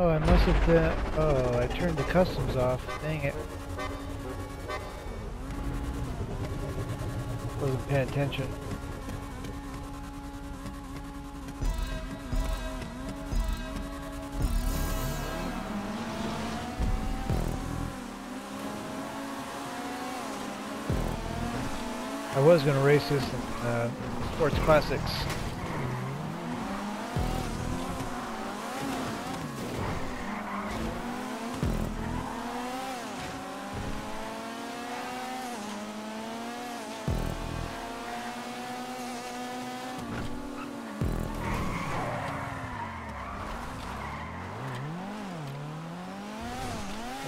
Oh, I must have done... Oh, I turned the customs off. Dang it. Wasn't paying attention. I was going to race this in Sports Classics.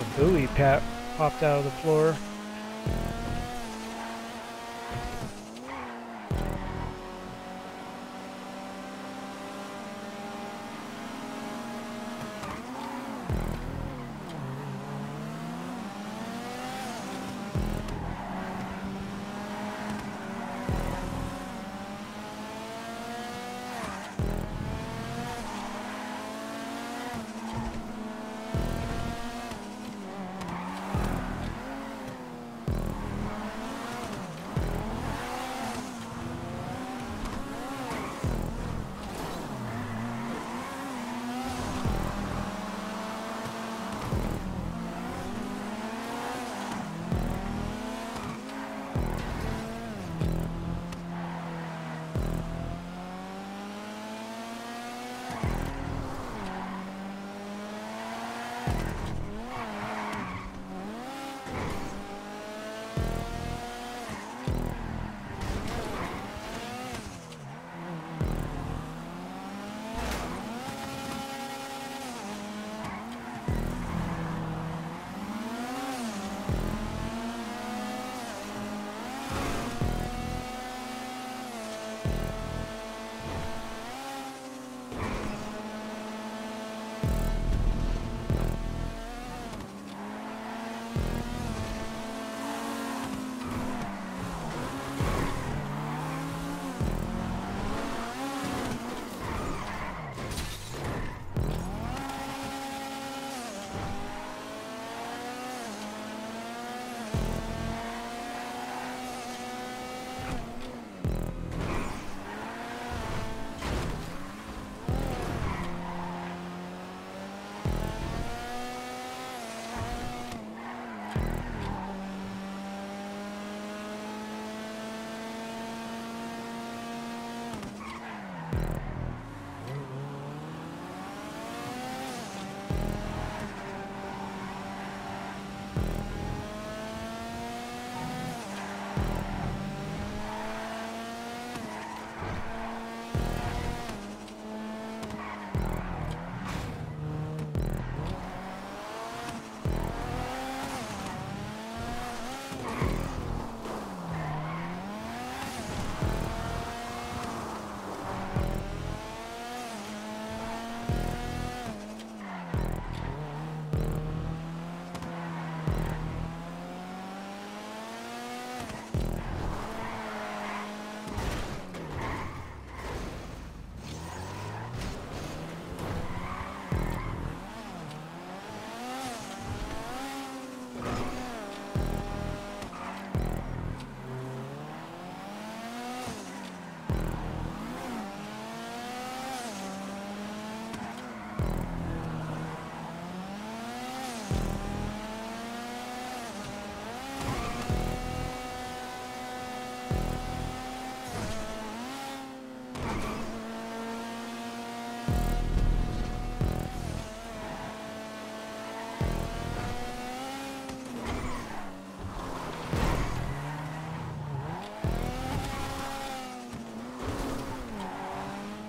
A buoy popped out of the floor.